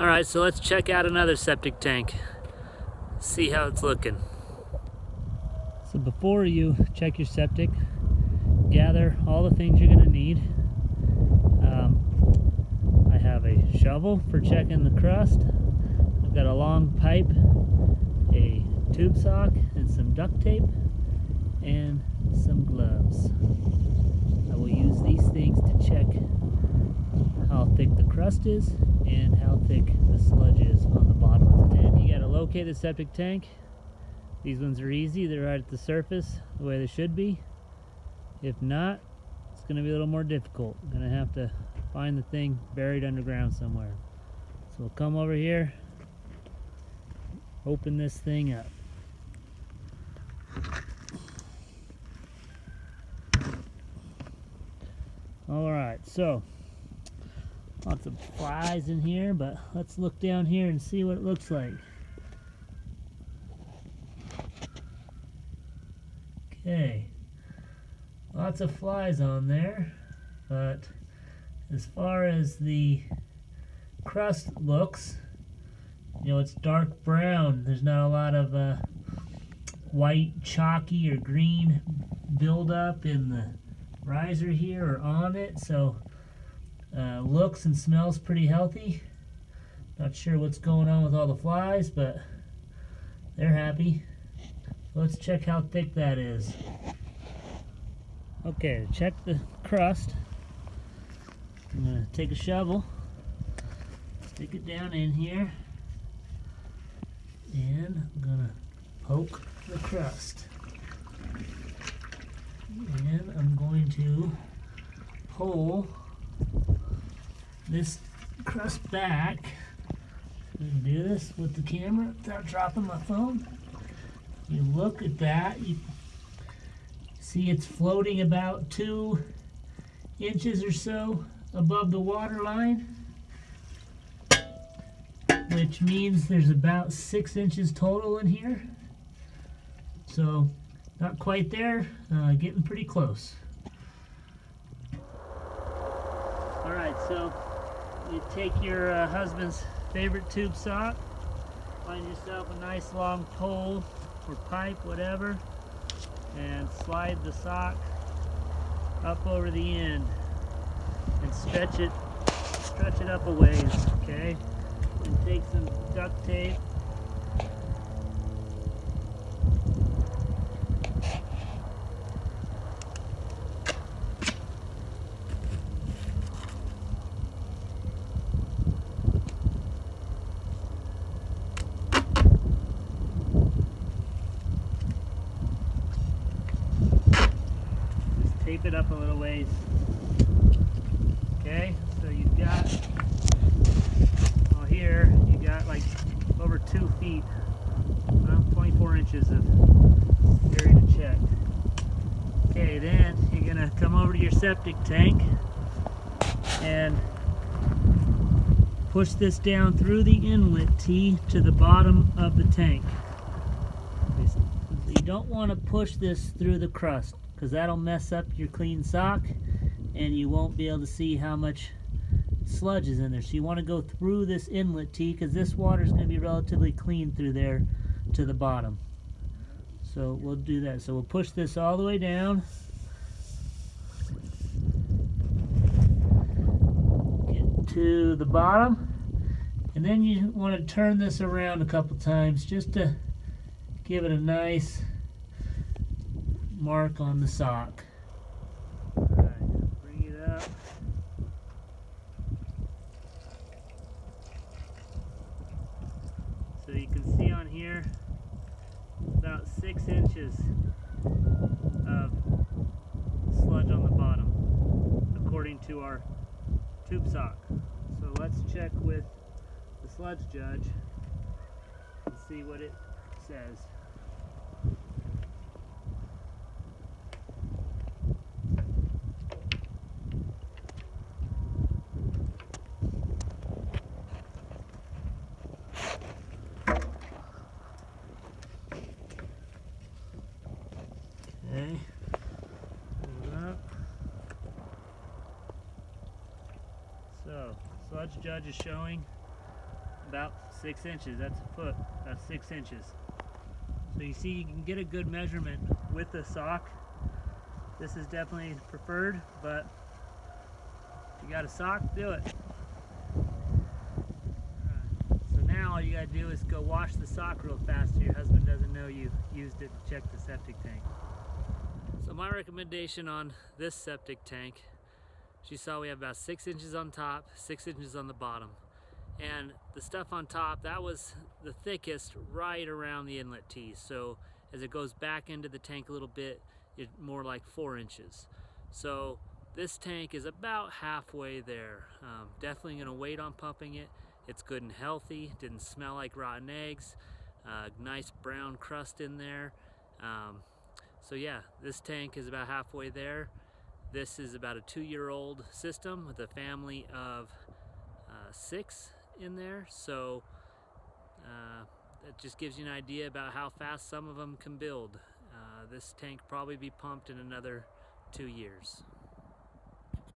Alright, so let's check out another septic tank. See how it's looking. So before you check your septic, gather all the things you're going to need. I have a shovel for checking the crust. I've got a long pipe, a tube sock, and some duct tape, and some gloves. I will use these things to check how thick the crust is and how thick the sludge is on the bottom of the tank. You gotta locate the septic tank. These ones are easy, they're right at the surface the way they should be. If not, it's gonna be a little more difficult. I'm gonna have to find the thing buried underground somewhere. So we'll come over here, open this thing up. Alright, so lots of flies in here, but let's look down here and see what it looks like. Okay, lots of flies on there, but as far as the crust looks, you know, it's dark brown. There's not a lot of white, chalky, or green buildup in the riser here or on it, so looks and smells pretty healthy. Not sure what's going on with all the flies, but they're happy. So let's check how thick that is. Okay, check the crust. I'm gonna take a shovel, stick it down in here, and I'm gonna poke the crust. And I'm going to pull this crust back. I'm going to do this with the camera without dropping my phone. You look at that, you see it's floating about 2 inches or so above the water line, which means there's about 6 inches total in here. So not quite there, getting pretty close. Alright, so you take your husband's favorite tube sock, find yourself a nice long pole or pipe, whatever, and slide the sock up over the end and stretch it up a ways, okay? And take some duct tape. Tape it up a little ways. Okay, so you've got, well, here you got like over 2 feet, around 24 inches of area to check. Okay, then you're gonna come over to your septic tank and push this down through the inlet T to the bottom of the tank. You don't want to push this through the crust, because that'll mess up your clean sock and you won't be able to see how much sludge is in there. So you want to go through this inlet T, because this water is going to be relatively clean through there to the bottom. So we'll do that. So we'll push this all the way down. Get to the bottom. And then you want to turn this around a couple times just to give it a nice mark on the sock. Alright, bring it up. So you can see on here about 6 inches of sludge on the bottom according to our tube sock. So let's check with the sludge judge and see what it says. Okay, so sludge judge is showing about 6 inches. That's a foot, about 6 inches. So you see, you can get a good measurement with the sock. This is definitely preferred, but if you got a sock, do it. Right. So now all you gotta do is go wash the sock real fast so your husband doesn't know you used it to check the septic tank. So my recommendation on this septic tank, she saw we have about 6 inches on top, 6 inches on the bottom. And the stuff on top, that was the thickest right around the inlet T. So as it goes back into the tank a little bit, it's more like 4 inches. So this tank is about halfway there. Definitely gonna wait on pumping it. It's good and healthy, didn't smell like rotten eggs. Nice brown crust in there. So yeah, this tank is about halfway there. This is about a 2-year-old system with a family of 6 in there, so that just gives you an idea about how fast some of them can build. This tank probably be pumped in another 2 years.